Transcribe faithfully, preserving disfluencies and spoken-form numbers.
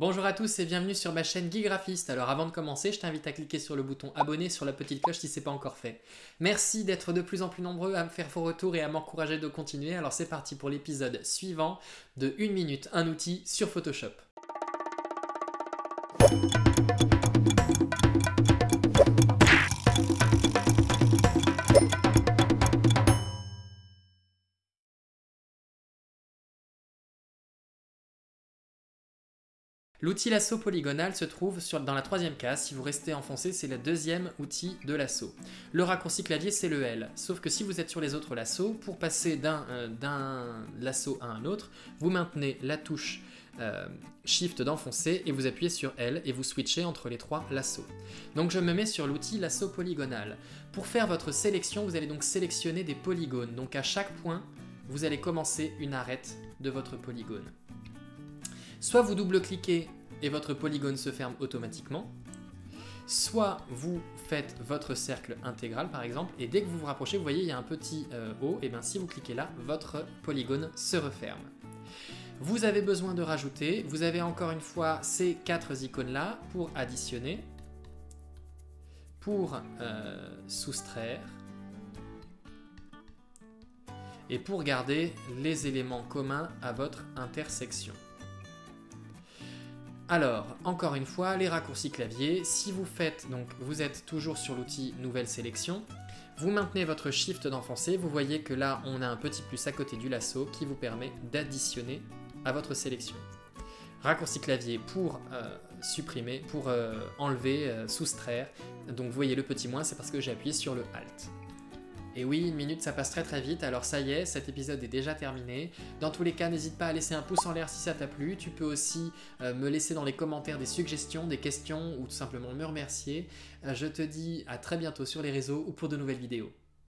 Bonjour à tous et bienvenue sur ma chaîne GuiGraphiste. Alors avant de commencer, je t'invite à cliquer sur le bouton abonner sur la petite cloche si ce n'est pas encore fait. Merci d'être de plus en plus nombreux à me faire vos retours et à m'encourager de continuer. Alors c'est parti pour l'épisode suivant de Une Minute, un outil sur Photoshop. L'outil lasso polygonal se trouve sur, dans la troisième case. Si vous restez enfoncé, c'est le deuxième outil de lasso. Le raccourci clavier, c'est le L. Sauf que si vous êtes sur les autres lassos, pour passer d'un euh, lasso à un autre, vous maintenez la touche euh, Shift d'enfoncer et vous appuyez sur L et vous switchez entre les trois lassos. Donc je me mets sur l'outil lasso polygonal. Pour faire votre sélection, vous allez donc sélectionner des polygones. Donc à chaque point, vous allez commencer une arête de votre polygone. Soit vous double-cliquez et votre polygone se ferme automatiquement, soit vous faites votre cercle intégral par exemple, et dès que vous vous rapprochez, vous voyez il y a un petit euh, haut, et bien si vous cliquez là, votre polygone se referme. Vous avez besoin de rajouter, vous avez encore une fois ces quatre icônes là pour additionner, pour euh, soustraire, et pour garder les éléments communs à votre intersection. Alors, encore une fois, les raccourcis clavier, si vous faites, donc vous êtes toujours sur l'outil Nouvelle Sélection, vous maintenez votre Shift d'enfoncé, vous voyez que là, on a un petit plus à côté du lasso qui vous permet d'additionner à votre sélection. Raccourci clavier pour euh, supprimer, pour euh, enlever, euh, soustraire, donc vous voyez le petit moins, c'est parce que j'ai appuyé sur le Alt. Et oui, une minute, ça passe très très vite, alors ça y est, cet épisode est déjà terminé. Dans tous les cas, n'hésite pas à laisser un pouce en l'air si ça t'a plu. Tu peux aussi euh, me laisser dans les commentaires des suggestions, des questions ou tout simplement me remercier. Euh, je te dis à très bientôt sur les réseaux ou pour de nouvelles vidéos.